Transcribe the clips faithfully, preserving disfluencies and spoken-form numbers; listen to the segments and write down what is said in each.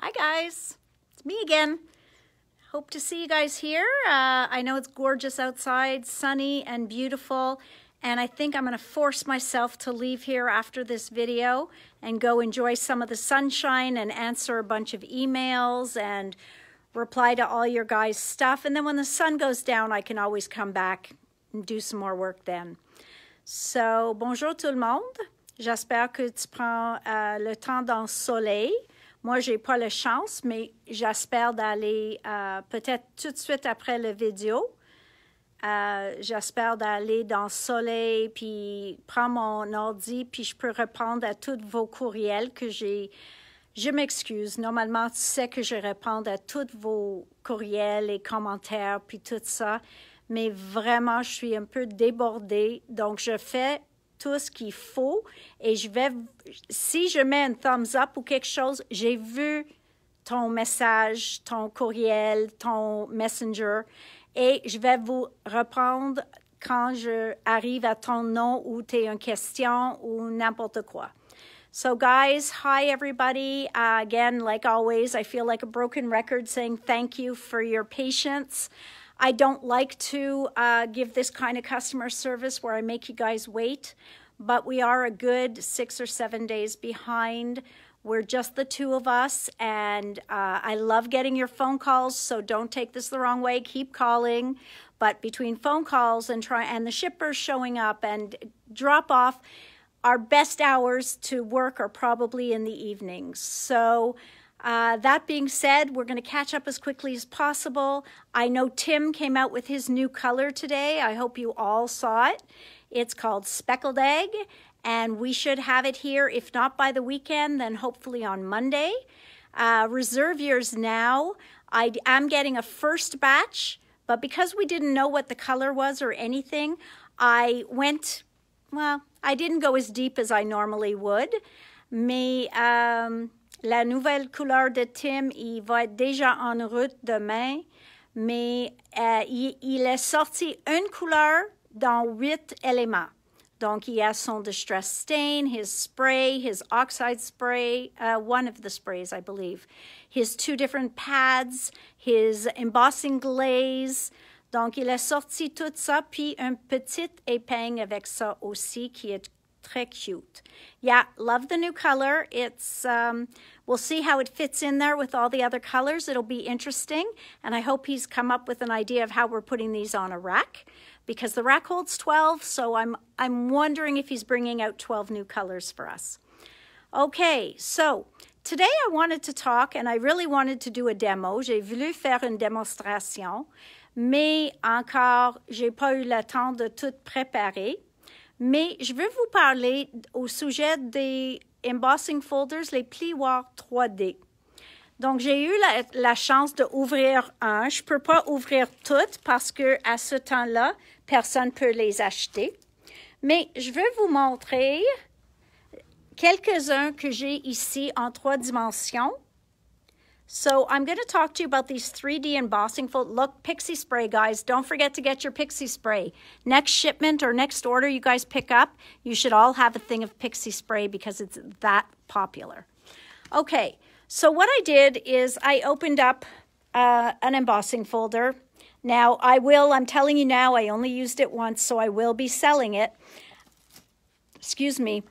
Hi guys, it's me again. Hope to see you guys here. Uh, I know it's gorgeous outside, sunny and beautiful, and I think I'm gonna force myself to leave here after this video and go enjoy some of the sunshine and answer a bunch of emails and reply to all your guys' stuff. And then when the sun goes down, I can always come back and do some more work then. So, bonjour tout le monde. J'espère que tu prends euh, le temps dans le soleil. Moi, j'ai pas la chance, mais j'espère d'aller euh, peut-être tout de suite après la vidéo. Euh, j'espère d'aller dans le soleil, puis prendre mon ordi, puis je peux répondre à tous vos courriels que j'ai. Je m'excuse. Normalement, tu sais que je réponds à tous vos courriels et commentaires, puis tout ça. Mais vraiment, je suis un peu débordée, donc je fais tout ce qu'il faut, et je vais, si je mets un thumbs up ou quelque chose, j'ai vu ton message, ton courriel, ton messenger, et je vais vous reprendre quand je arrive à ton nom ou t'es une question ou n'importe quoi. So guys, hi everybody. Uh, again, like always, I feel like a broken record saying thank you for your patience. I don't like to uh, give this kind of customer service where I make you guys wait, but we are a good six or seven days behind. We're just the two of us, and uh, I love getting your phone calls, so don't take this the wrong way. Keep calling, but between phone calls and, try and the shippers showing up and drop off, our best hours to work are probably in the evenings. So. Uh, that being said, we're going to catch up as quickly as possible. I know Tim came out with his new color today. I hope you all saw it. It's called Speckled Egg, and we should have it here, if not by the weekend, then hopefully on Monday. Uh, reserve yours now. I am getting a first batch, but because we didn't know what the color was or anything, I went, well, I didn't go as deep as I normally would. Me, um... La nouvelle couleur de Tim, il va être déjà en route demain, mais euh, il, il a sorti une couleur dans huit éléments. Donc, il y a son Distress Stain, his spray, his Oxide Spray, uh, one of the sprays, I believe, his two different pads, his Embossing Glaze. Donc, il a sorti tout ça, puis une petite épingle avec ça aussi qui est très cute. Yeah, love the new color. It's um, we'll see how it fits in there with all the other colors. It'll be interesting, and I hope he's come up with an idea of how we're putting these on a rack, because the rack holds twelve, so I'm I'm wondering if he's bringing out twelve new colors for us. Okay, so today I wanted to talk, and I really wanted to do a demo. J'ai voulu faire une démonstration, mais encore, j'ai pas eu le temps de tout préparer. Mais je veux vous parler au sujet des embossing folders, les plioirs trois D. Donc, j'ai eu la, la chance d'ouvrir un. Je ne peux pas ouvrir toutes parce qu'à ce temps-là, personne ne peut les acheter. Mais je veux vous montrer quelques-uns que j'ai ici en trois dimensions. So I'm going to talk to you about these three D embossing fold. Look, Pixie Spray, guys. Don't forget to get your Pixie Spray. Next shipment or next order you guys pick up, you should all have a thing of Pixie Spray because it's that popular. Okay, so what I did is I opened up uh, an embossing folder. Now, I will, I'm telling you now, I only used it once, so I will be selling it. Excuse me.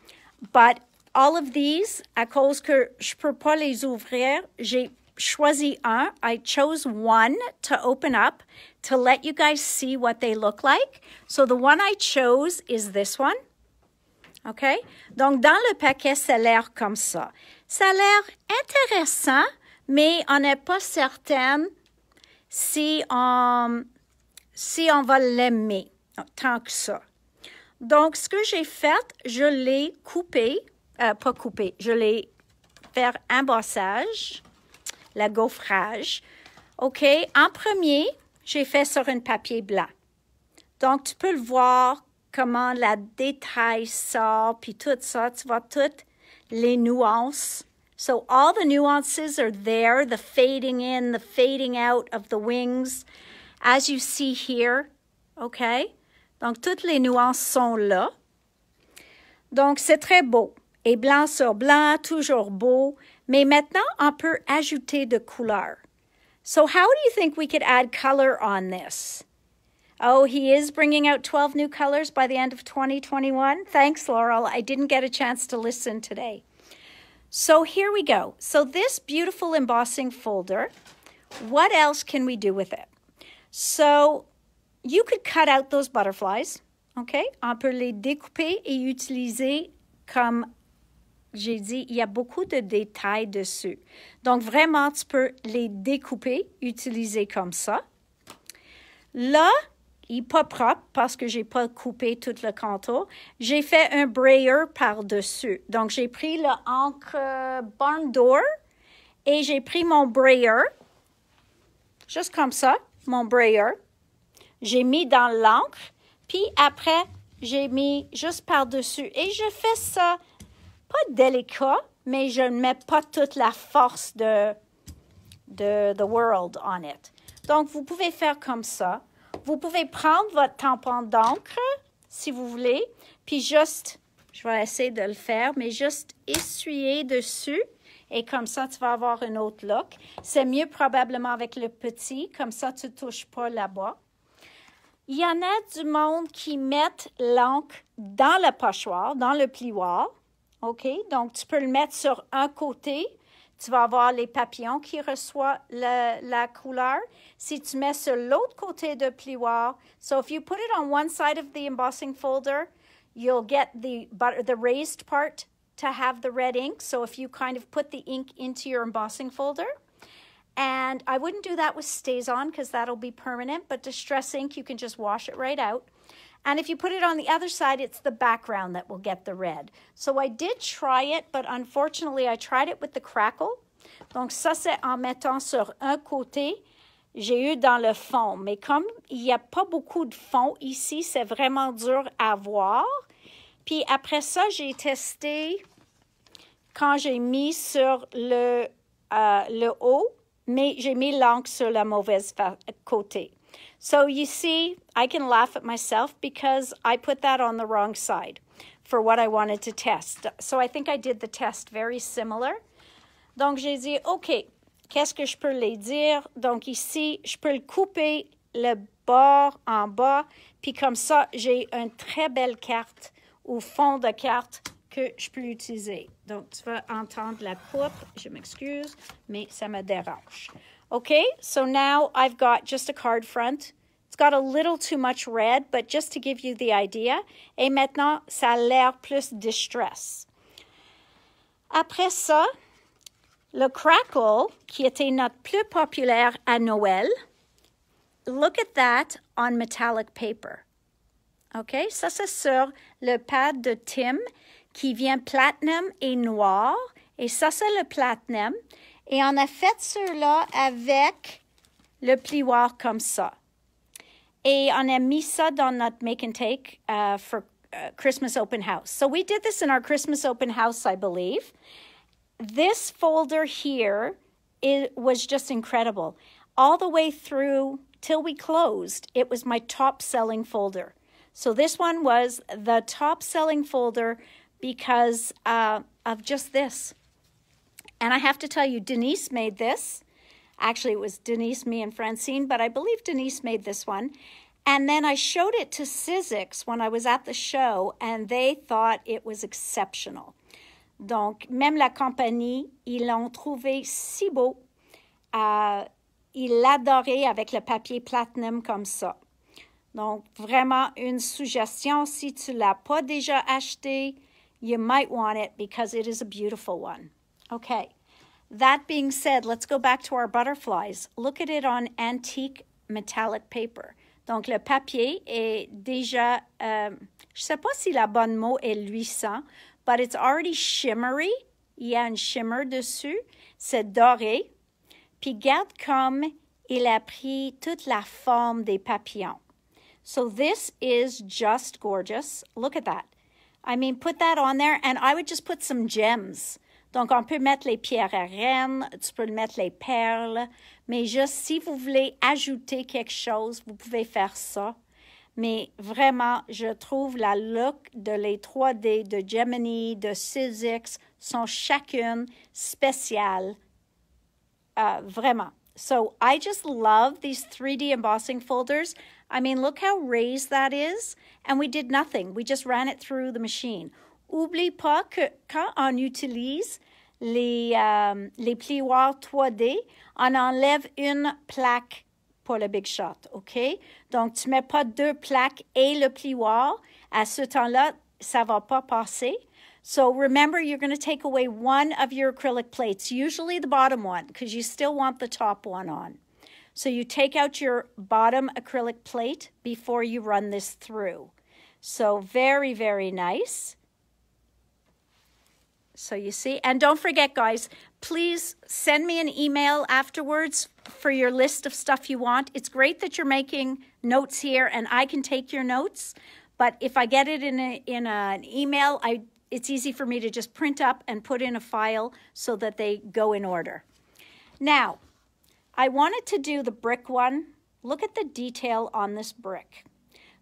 But all of these, à cause que je ne peux pas les ouvrir, j'ai choisi un. I chose one to open up to let you guys see what they look like. So the one I chose is this one. Okay? Donc, dans le paquet, ça l'air comme ça. Ça a l'air intéressant, mais on n'est pas certaine si on, si on va l'aimer tant que ça. Donc, ce que j'ai fait, je l'ai coupé. Euh, pas coupé. Je l'ai fait embossage. La gaufrage. OK. En premier, j'ai fait sur un papier blanc. Donc, tu peux le voir, comment la détail sort, puis tout ça. Tu vois toutes les nuances. So, all the nuances are there. The fading in, the fading out of the wings. As you see here. OK. Donc, toutes les nuances sont là. Donc, c'est très beau. Et blanc sur blanc, toujours beau. Mais maintenant, on peut ajouter de couleur. So how do you think we could add color on this? Oh, he is bringing out twelve new colors by the end of twenty twenty-one. Thanks, Laurel. I didn't get a chance to listen today. So here we go. So this beautiful embossing folder, what else can we do with it? So you could cut out those butterflies, okay? On peut les découper et utiliser comme j'ai dit, il y a beaucoup de détails dessus. Donc, vraiment, tu peux les découper, utiliser comme ça. Là, il n'est pas propre parce que je n'ai pas coupé tout le contour. J'ai fait un brayer par-dessus. Donc, j'ai pris l'encre Barn Door et j'ai pris mon brayer, juste comme ça, mon brayer. J'ai mis dans l'encre, puis après, j'ai mis juste par-dessus. Et je fais ça. Pas délicat, mais je ne mets pas toute la force de, de the world on it. Donc, vous pouvez faire comme ça. Vous pouvez prendre votre tampon d'encre, si vous voulez, puis juste, je vais essayer de le faire, mais juste essuyer dessus, et comme ça, tu vas avoir un autre look. C'est mieux probablement avec le petit, comme ça, tu ne touches pas là-bas. Il y en a du monde qui mettent l'encre dans le pochoir, dans le plioir. OK? Donc, tu peux le mettre sur un côté. Tu vas avoir les papillons qui reçoivent la, la couleur. Si tu mets sur l'autre côté de plioir, so if you put it on one side of the embossing folder, you'll get the, but the raised part to have the red ink. So if you kind of put the ink into your embossing folder, and I wouldn't do that with stays on because that'll be permanent, but distress ink, you can just wash it right out. And if you put it on the other side, it's the background that will get the red. So I did try it, but unfortunately, I tried it with the crackle. Donc ça, c'est en mettant sur un côté, j'ai eu dans le fond. Mais comme il n'y a pas beaucoup de fond ici, c'est vraiment dur à voir. Puis après ça, j'ai testé quand j'ai mis sur le, euh, le haut, mais j'ai mis l'encre sur la mauvaise côté. So you see, I can laugh at myself because I put that on the wrong side for what I wanted to test. So I think I did the test very similar. Donc, j'ai dit, OK, qu'est-ce que je peux les dire? Donc ici, je peux le couper le bord en bas. Puis comme ça, j'ai une très belle carte ou fond de carte que je peux utiliser. Donc, tu vas entendre la coupe. Je m'excuse, mais ça me dérange. Okay, so now I've got just a card front. It's got a little too much red, but just to give you the idea. Et maintenant, ça a l'air plus distress. Après ça, le crackle, qui était notre plus populaire à Noël. Look at that on metallic paper. Okay, ça c'est sur le pad de Tim, qui vient platinum et noir. Et ça c'est le platinum. Et on a fait ceux-là avec le plioir comme ça. Et on a mis ça dans notre make and take uh, for uh, Christmas open house. So we did this in our Christmas open house, I believe. This folder here, it was just incredible. All the way through till we closed, it was my top selling folder. So this one was the top selling folder because uh, of just this. And I have to tell you, Denise made this. Actually, it was Denise, me, and Francine, but I believe Denise made this one. And then I showed it to Sizzix when I was at the show, and they thought it was exceptional. Donc, même la compagnie, ils l'ont trouvé si beau. Uh, ils l'adoraient avec le papier platinum comme ça. Donc, vraiment une suggestion. Si tu ne l'as pas déjà acheté, you might want it because it is a beautiful one. Okay, that being said, let's go back to our butterflies. Look at it on antique metallic paper. Donc, le papier est déjà, euh, je ne sais pas si la bonne mot est luisant, but it's already shimmery. Il y a un shimmer dessus. C'est doré. Puis, regarde comme il a pris toute la forme des papillons. So, this is just gorgeous. Look at that. I mean, put that on there, and I would just put some gems. Donc, on peut mettre les pierres à reine, tu peux mettre les perles, mais juste si vous voulez ajouter quelque chose, vous pouvez faire ça. Mais vraiment, je trouve la look de les trois D de Gemini, de Sizzix sont chacune spéciales. Uh, vraiment. So I just love these three D embossing folders. I mean, look how raised that is. And we did nothing. We just ran it through the machine. Oublie pas que quand on utilise les, um, les plioirs trois D, on enlève une plaque pour le Big Shot, OK? Donc, tu ne mets pas deux plaques et le plioir. À ce temps-là, ça ne va pas passer. So, remember, you're going to take away one of your acrylic plates, usually the bottom one, because you still want the top one on. So, you take out your bottom acrylic plate before you run this through. So, very, very nice. So, you see, and don't forget, guys, please send me an email afterwards for your list of stuff you want. It's great that you're making notes here and I can take your notes, but if I get it in, a, in a, an email, I, it's easy for me to just print up and put in a file so that they go in order. Now, I wanted to do the brick one. Look at the detail on this brick.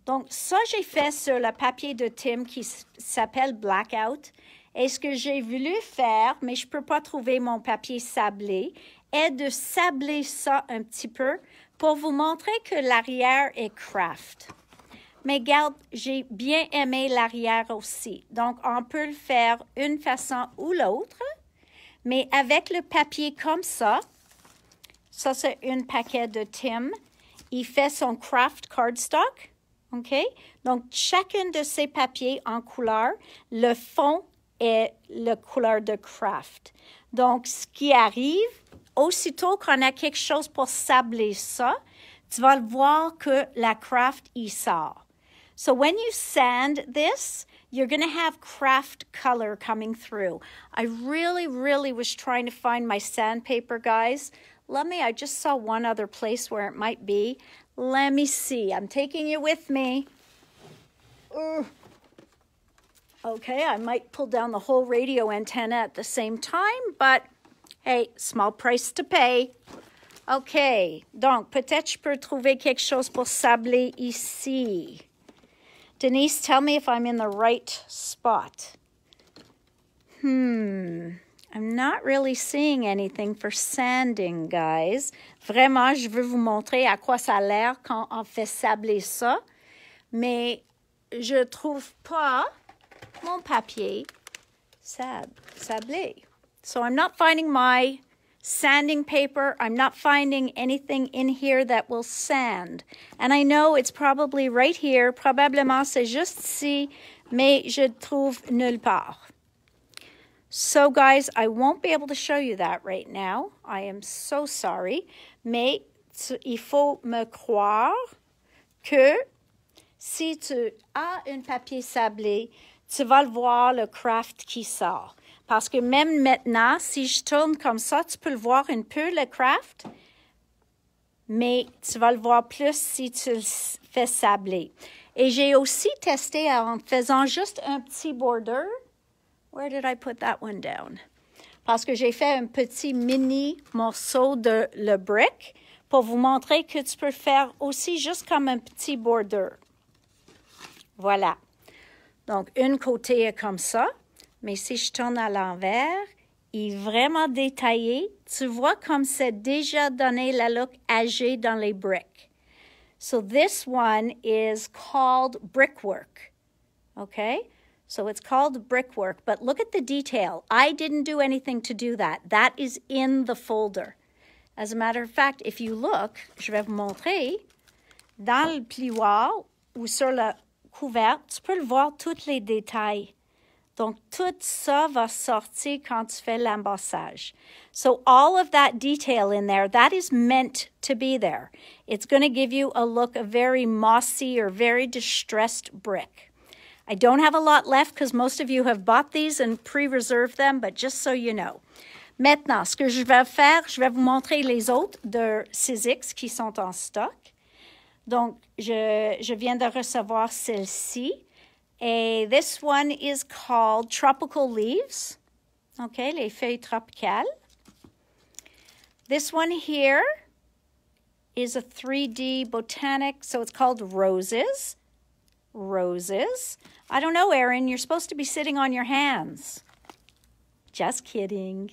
Donc, ça, j'ai fait sur le papier de Tim qui s'appelle Blackout. Et ce que j'ai voulu faire, mais je ne peux pas trouver mon papier sablé, est de sabler ça un petit peu pour vous montrer que l'arrière est craft. Mais regarde, j'ai bien aimé l'arrière aussi. Donc, on peut le faire une façon ou l'autre, mais avec le papier comme ça, ça c'est un paquet de Tim, il fait son craft cardstock, OK? Donc, chacun de ces papiers en couleur, le fond et la couleur de craft. Donc, ce qui arrive, aussitôt qu'on a quelque chose pour sabler ça, tu vas le voir que la craft y sort. So, when you sand this, you're going to have craft color coming through. I really, really was trying to find my sandpaper, guys. Let me, I just saw one other place where it might be. Let me see. I'm taking you with me. Ugh. Okay, I might pull down the whole radio antenna at the same time, but hey, small price to pay. Okay, donc peut-être je peux trouver quelque chose pour sabler ici. Denise, tell me if I'm in the right spot. Hmm, I'm not really seeing anything for sanding, guys. Vraiment, je veux vous montrer à quoi ça a l'air quand on fait sabler ça, mais je trouve pas mon papier sab sablé. So I'm not finding my sanding paper. I'm not finding anything in here that will sand. And I know it's probably right here. Probablement c'est juste ici, mais je trouve nulle part. So guys, I won't be able to show you that right now. I am so sorry. Mais tu, il faut me croire que si tu as un papier sablé, tu vas le voir, le craft qui sort. Parce que même maintenant, si je tourne comme ça, tu peux le voir un peu, le craft, mais tu vas le voir plus si tu le fais sabler. Et j'ai aussi testé en faisant juste un petit border. Where did I put that one down? Parce que j'ai fait un petit mini morceau de le brick pour vous montrer que tu peux faire aussi juste comme un petit border. Voilà. Donc, une côté est comme ça, mais si je tourne à l'envers, il est vraiment détaillé. Tu vois comme c'est déjà donné la look âgée dans les briques. So, this one is called brickwork. Okay? So, it's called brickwork, but look at the detail. I didn't do anything to do that. That is in the folder. As a matter of fact, if you look, je vais vous montrer, dans le plioir ou sur le couvert, tu peux le voir tous les détails. Donc, tout ça va sortir quand tu fais l'embossage. So, all of that detail in there, that is meant to be there. It's going to give you a look of very mossy or very distressed brick. I don't have a lot left because most of you have bought these and pre-reserved them, but just so you know. Maintenant, ce que je vais faire, je vais vous montrer les autres de Sizzix qui sont en stock. Donc, je, je viens de recevoir celle-ci. Et this one is called Tropical Leaves. OK, les feuilles tropicales. This one here is a three D botanic, so it's called Roses. roses. I don't know, Erin, you're supposed to be sitting on your hands. Just kidding.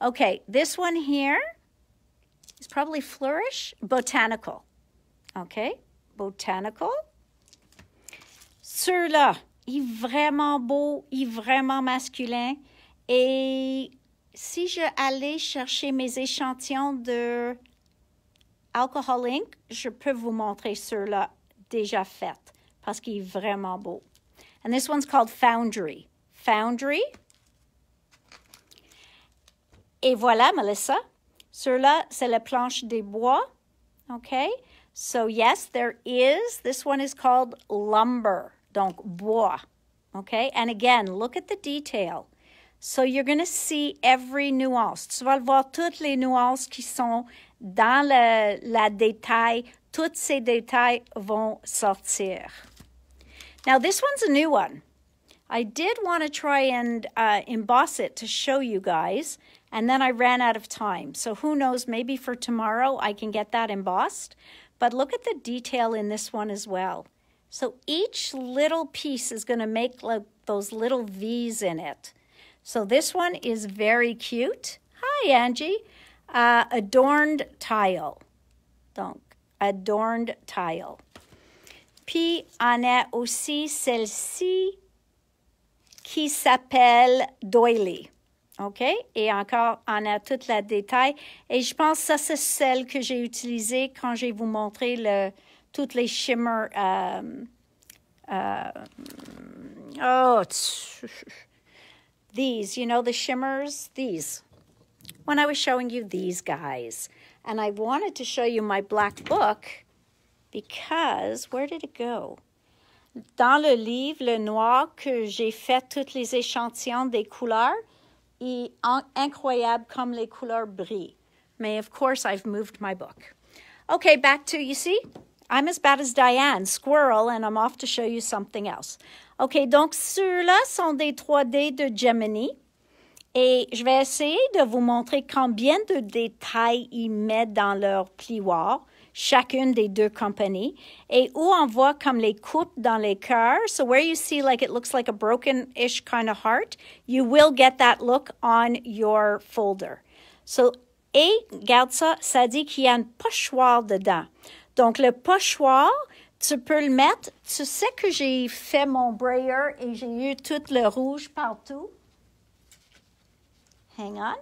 Okay, this one here is probably flourish, botanical. Okay, botanical. Ceux-là, il est vraiment beau, il est vraiment masculin. Et si je allais chercher mes échantillons de Alcohol Ink, je peux vous montrer ceux-là déjà faits parce qu'il est vraiment beau. And this one's called Foundry. Foundry. Et voilà, Melissa. Ceux-là, c'est la planche des bois. Okay? So, yes, there is. This one is called lumber. Donc, bois. Okay? And again, look at the detail. So, you're going to see every nuance. Tu vas voir toutes les nuances qui sont dans le la détail. Tous ces détails vont sortir. Now, this one's a new one. I did want to try and uh, emboss it to show you guys, and then I ran out of time. So who knows, maybe for tomorrow I can get that embossed. But look at the detail in this one as well. So each little piece is going to make like those little V's in it. So this one is very cute. Hi, Angie. Uh, adorned tile. Donc, adorned tile. Puis, on a aussi celle-ci qui s'appelle doily. OK? Et encore, on a tout le détail. Et je pense que ça, c'est celle que j'ai utilisée quand je vais vous montrer le, toutes les shimmers. Euh, euh, oh, these, you know, the shimmers, these. When I was showing you these guys. And I wanted to show you my black book because, where did it go? Dans le livre, le noir, que j'ai fait toutes les échantillons des couleurs, et en, incroyable comme les couleurs brillent. Mais, of course, I've moved my book. Okay, back to, you see, I'm as bad as Diane, squirrel, and I'm off to show you something else. Okay, donc, ceux-là sont des trois D de Gemini. Et je vais essayer de vous montrer combien de détails ils mettent dans leur plioir. Chacune des deux compagnies, et où on voit comme les coupes dans les cœurs. So where you see like it looks like a broken-ish kind of heart, you will get that look on your folder. So, et, regarde ça, ça dit qu'il y a un pochoir dedans. Donc, le pochoir, tu peux le mettre. Tu sais que j'ai fait mon brayer et j'ai eu tout le rouge partout. Hang on.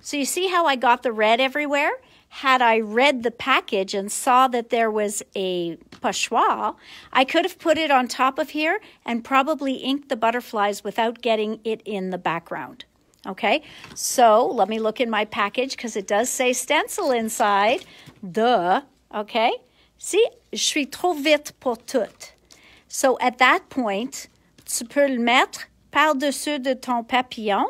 So you see how I got the red everywhere? Had I read the package and saw that there was a pochoir, I could have put it on top of here and probably inked the butterflies without getting it in the background. Okay, so let me look in my package because it does say stencil inside. Duh, okay. See, je suis trop vite pour tout. So at that point, tu peux le mettre par-dessus de ton papillon,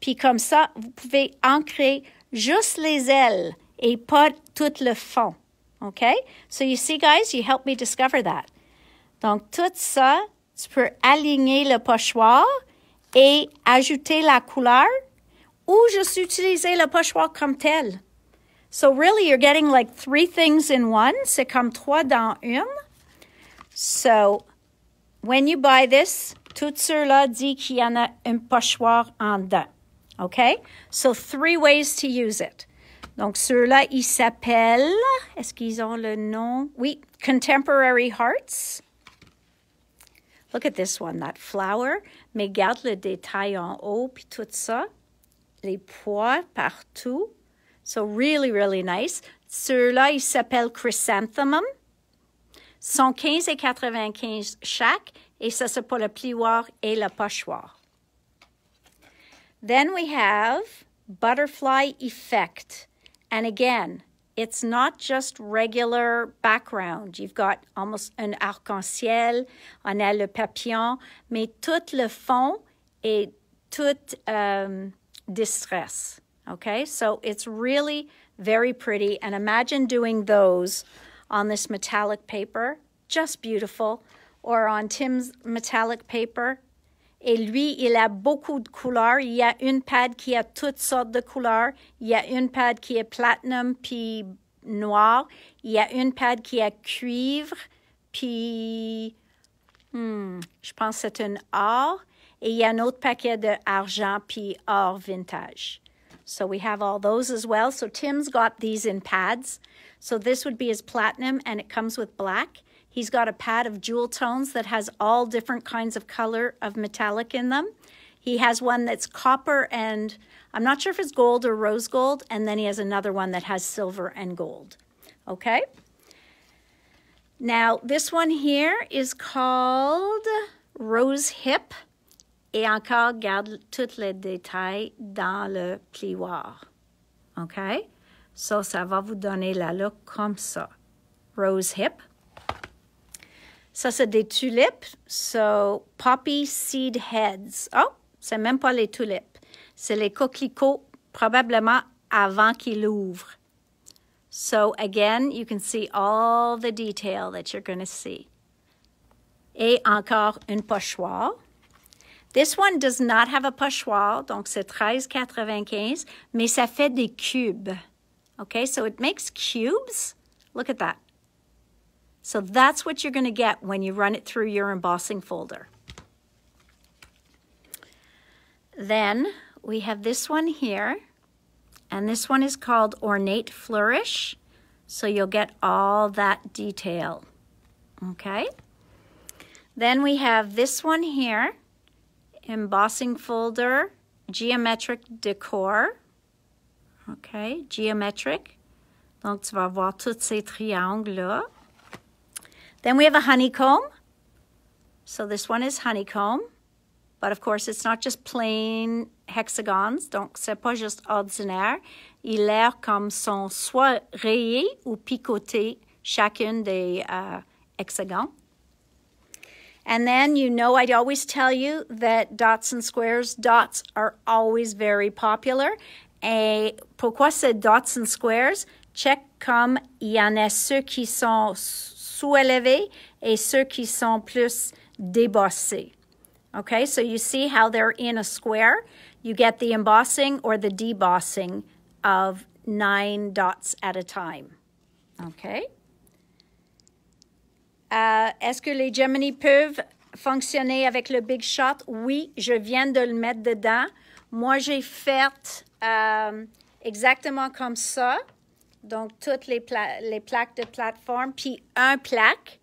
puis comme ça, vous pouvez ancrer juste les ailes. Et pas tout le fond. Okay? So you see, guys, you helped me discover that. Donc, tout ça, tu peux aligner le pochoir et ajouter la couleur ou juste utiliser le pochoir comme tel. So really, you're getting like three things in one. C'est comme trois dans une. So, when you buy this, tout cela dit qu'il y en a un pochoir en dedans. Okay? So, three ways to use it. Donc, ceux-là, ils s'appellent, est-ce qu'ils ont le nom? Oui, Contemporary Hearts. Look at this one, that flower. Mais garde le détail en haut, puis tout ça. Les pois partout. So, really, really nice. Ceux-là, ils s'appellent Chrysanthemum. Sont quinze et quatre-vingt-quinze chaque, et ça, c'est pour le plioir et le pochoir. Then we have Butterfly Effect. And again, it's not just regular background. You've got almost an arc-en-ciel, on a le papillon, mais tout le fond est tout um, distress. Okay, so it's really very pretty. And imagine doing those on this metallic paper, just beautiful, or on Tim's metallic paper. Et lui, il a beaucoup de couleurs. Il y a une pad qui a toutes sortes de couleurs. Il y a une pad qui est platinum, puis noir. Il y a une pad qui a cuivre, puis Hmm, je pense que c'est une or. Et il y a un autre paquet de argent puis or vintage. So we have all those as well. So Tim's got these in pads. So this would be his platinum, and it comes with black. He's got a pad of jewel tones that has all different kinds of color of metallic in them. He has one that's copper and I'm not sure if it's gold or rose gold. And then he has another one that has silver and gold. Okay. Now this one here is called Rose Hip. Et encore, garde tous les détails dans le plioir. Okay? So, ça va vous donner la look comme ça. Rose Hip. Ça, c'est des tulipes. So, Poppy Seed Heads. Oh, c'est même pas les tulipes. C'est les coquelicots, probablement avant qu'ils ouvrent. So, again, you can see all the detail that you're going to see. Et encore une pochoir. This one does not have a pochoir, donc c'est treize quatre-vingt-quinze, mais ça fait des cubes. Okay, so it makes cubes. Look at that. So that's what you're going to get when you run it through your embossing folder. Then we have this one here, and this one is called Ornate Flourish. So you'll get all that detail. Okay. Then we have this one here. Embossing folder, geometric décor. OK, geometric. Donc, tu vas voir tous ces triangles-là. Then we have a honeycomb. So this one is honeycomb. But of course, it's not just plain hexagons. Donc, c'est pas juste ordinaire. Il a comme sont soit rayés ou picotés chacune des uh, hexagons. And then, you know, I'd always tell you that dots and squares, dots are always very popular. Et pourquoi c'est dots and squares? Check comme il y en a ceux qui sont soulevés et ceux qui sont plus débossés. Okay, so you see how they're in a square. You get the embossing or the debossing of nine dots at a time. Okay. Euh, Est-ce que les Gemini peuvent fonctionner avec le Big Shot? Oui, je viens de le mettre dedans. Moi, j'ai fait euh, exactement comme ça. Donc, toutes les, pla les plaques de plateforme, puis un plaque.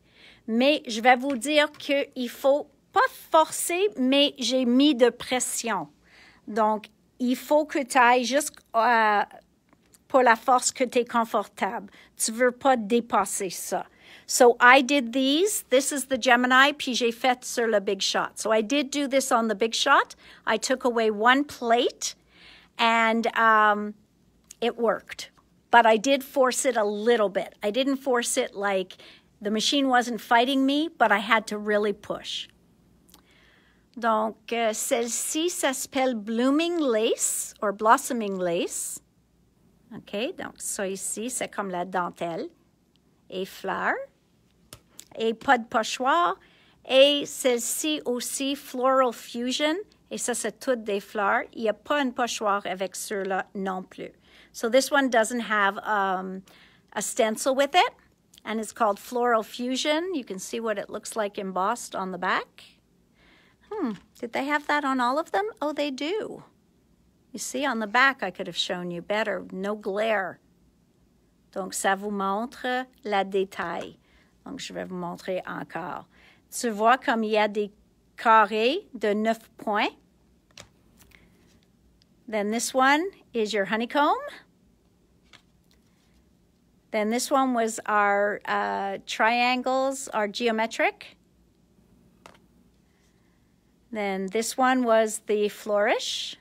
Mais je vais vous dire qu'il ne faut pas forcer, mais j'ai mis de pression. Donc, il faut que tu ailles jusqu'à pour la force que tu es confortable. Tu ne veux pas dépasser ça. So I did these. This is the Gemini, puis j'ai fait sur le Big Shot. So I did do this on the Big Shot. I took away one plate, and um, it worked. But I did force it a little bit. I didn't force it like the machine wasn't fighting me, but I had to really push. Donc, euh, celle-ci, ça s'appelle Blooming Lace, or Blossoming Lace. OK, donc ça ici, c'est comme la dentelle et fleurs. Et pas de pochoir. Et celle-ci aussi, Floral Fusion. Et ça, c'est toutes des fleurs. Il n'y a pas une pochoir avec ceux-là non plus. So this one doesn't have um, a stencil with it. And it's called Floral Fusion. You can see what it looks like embossed on the back. Hmm. Did they have that on all of them? Oh, they do. You see, on the back, I could have shown you better. No glare. Donc, ça vous montre la détail. Donc, je vais vous montrer encore. Tu vois comme il y a des carrés de neuf points. Then this one is your honeycomb. Then this one was our uh, triangles, our geometric. Then this one was the flourish.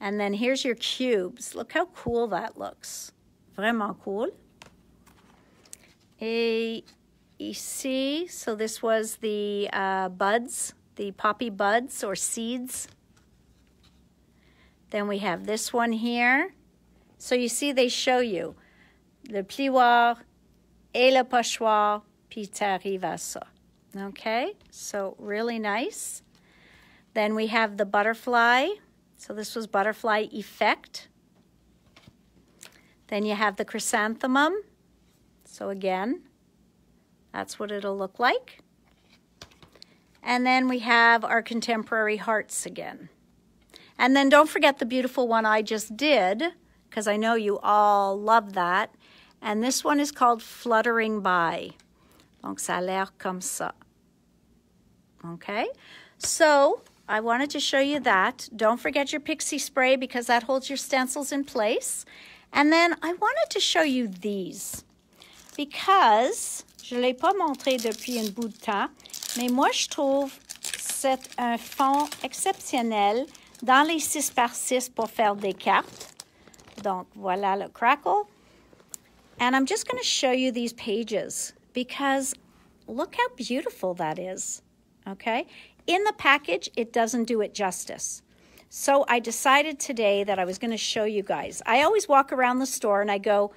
And then here's your cubes. Look how cool that looks. Vraiment cool. Et ici, so this was the uh, buds, the poppy buds or seeds. Then we have this one here. So you see they show you le plioir et le pochoir, puis t'arrives à ça. Okay, so really nice. Then we have the butterfly. So this was Butterfly Effect. Then you have the chrysanthemum. So again, That's what it'll look like. And then we have our contemporary hearts again. And then don't forget the beautiful one I just did, because I know you all love that. And this one is called Fluttering By. Donc, ça a l'air comme ça. Okay? So, I wanted to show you that. Don't forget your pixie spray, because that holds your stencils in place. And then I wanted to show you these, because je ne l'ai pas montré depuis un bout de temps, mais moi, je trouve c'est un fond exceptionnel dans les six par six pour faire des cartes. Donc, voilà le crackle. And I'm just going to show you these pages, because look how beautiful that is, okay? In the package, it doesn't do it justice. So I decided today that I was going to show you guys. I always walk around the store and I go,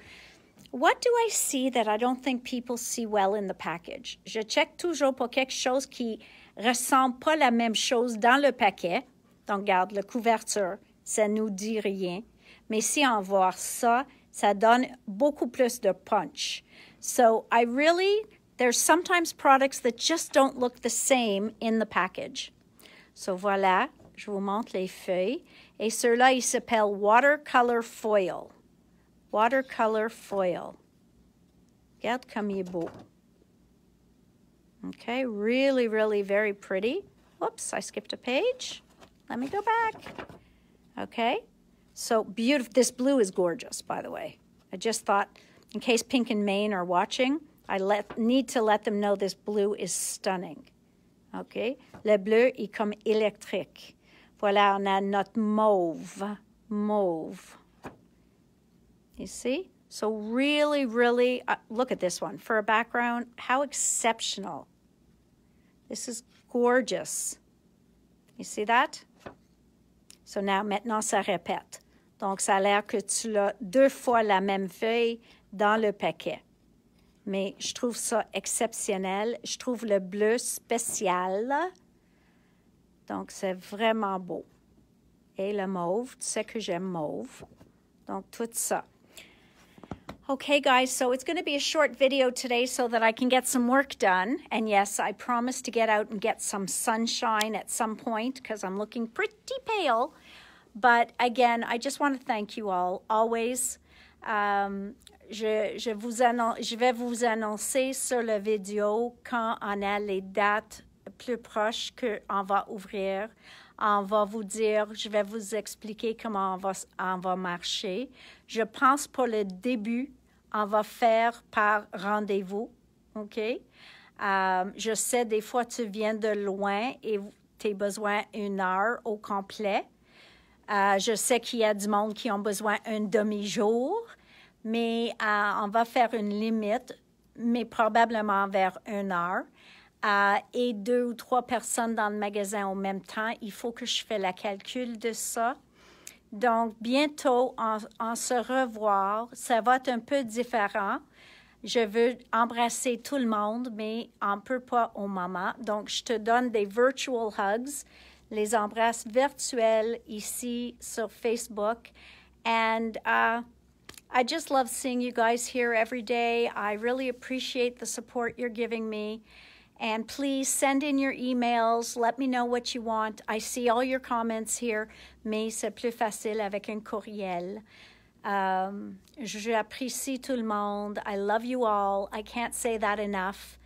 what do I see that I don't think people see well in the package? Je check toujours pour quelque chose qui ressemble pas la même chose dans le paquet. Donc, regarde, la couverture, ça nous dit rien. Mais si on voit ça, ça donne beaucoup plus de punch. So I really, there's sometimes products that just don't look the same in the package. So voilà, je vous montre les feuilles. Et ceux-là, ils s'appellent Watercolor Foil. Watercolor Foil. Regarde comme il est beau. Okay, really, really very pretty. Whoops, I skipped a page. Let me go back. Okay. So beautiful. This blue is gorgeous, by the way. I just thought, in case Pink and Main are watching, I let, need to let them know this blue is stunning. Okay? Le bleu est comme électrique. Voilà, on a notre mauve. Mauve. You see? So really, really, uh, look at this one. For a background, how exceptional. This is gorgeous. You see that? So now, maintenant, ça répète. Donc, ça a l'air que tu l'as deux fois la même feuille dans le paquet. Mais je trouve ça exceptionnel. Je trouve le bleu spécial. Donc, c'est vraiment beau. Et le mauve, tu sais que j'aime mauve. Donc, tout ça. Okay, guys, so it's going to be a short video today so that I can get some work done. And yes, I promised to get out and get some sunshine at some point, because I'm looking pretty pale. But again, I just want to thank you all, always. Um, je, je, vous annon je vais vous annoncer sur la vidéo quand on a les dates plus proches qu'on va ouvrir. On va vous dire, je vais vous expliquer comment on va, on va marcher. Je pense pour le début, on va faire par rendez-vous, OK? Euh, je sais, des fois, tu viens de loin et tu as besoin d'une heure au complet. Euh, je sais qu'il y a du monde qui ont besoin d'un demi-jour, mais euh, on va faire une limite, mais probablement vers une heure. Uh, et deux ou trois personnes dans le magasin en même temps. Il faut que je fasse le calcul de ça. Donc, bientôt, on, on se revoit. Ça va être un peu différent. Je veux embrasser tout le monde, mais on ne peut pas au moment. Donc, je te donne des virtual hugs, les embrasses virtuelles ici sur Facebook. And... Uh, I just love seeing you guys here every day. I really appreciate the support you're giving me. And please send in your emails. Let me know what you want. I see all your comments here, mais c'est plus facile avec un courriel. Um, J'apprécie tout le monde. I love you all. I can't say that enough.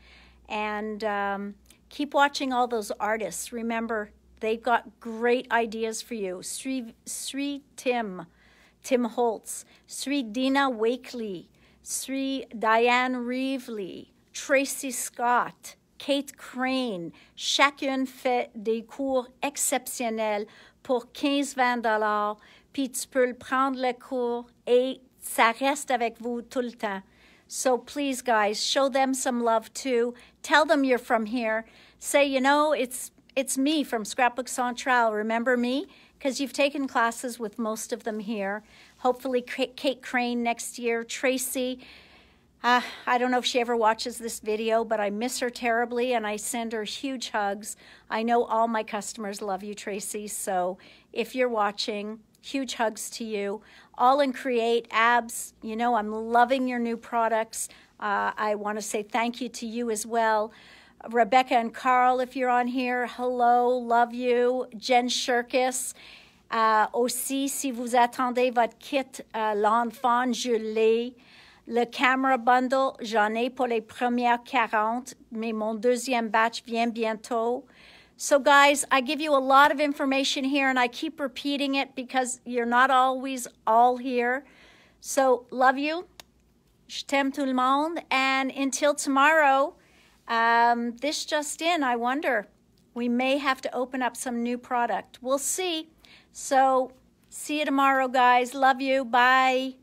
And um, keep watching all those artists. Remember, they've got great ideas for you. Sri, Sri Tim, Tim Holtz, Sri Dina Wakely, Sri Diane Reevely, Tracy Scott, Kate Crane, chacune fait des cours exceptionnels pour quinze à vingt dollars, puis tu peux prendre le cours et ça reste avec vous tout le temps. So please, guys, show them some love too. Tell them you're from here. Say, you know, it's, it's me from Scrapbook Central. Remember me? Because you've taken classes with most of them here. Hopefully Kate Crane next year, Tracy. Uh, I don't know if she ever watches this video, but I miss her terribly, and I send her huge hugs. I know all my customers love you, Tracy, so if you're watching, huge hugs to you. All in Create, abs, you know I'm loving your new products. Uh, I want to say thank you to you as well. Rebecca and Carl, if you're on here, hello, love you. Jen Shirkus, uh, aussi, si vous attendez votre kit, uh, l'enfant, je l'ai. Le camera bundle, j'en ai pour les premières quarante, mais mon deuxième batch vient bientôt. So guys, I give you a lot of information here, and I keep repeating it because you're not always all here. So love you. Je t'aime tout le monde. And until tomorrow, um, this just in, I wonder, we may have to open up some new product. We'll see. So see you tomorrow, guys. Love you. Bye.